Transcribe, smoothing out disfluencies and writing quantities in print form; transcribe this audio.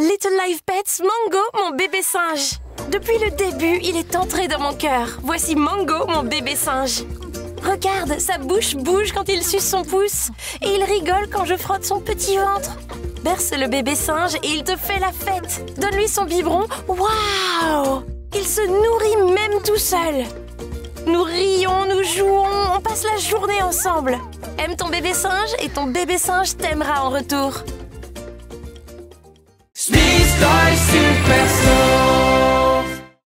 Little Live Pets, Mango, mon bébé singe. Depuis le début, il est entré dans mon cœur. Voici Mango, mon bébé singe. Regarde, sa bouche bouge quand il suce son pouce. Et il rigole quand je frotte son petit ventre. Berce le bébé singe et il te fait la fête. Donne-lui son biberon. Waouh! Il se nourrit même tout seul. Nous rions, nous jouons, on passe la journée ensemble. Aime ton bébé singe et ton bébé singe t'aimera en retour. Sneeze Live Super Snow.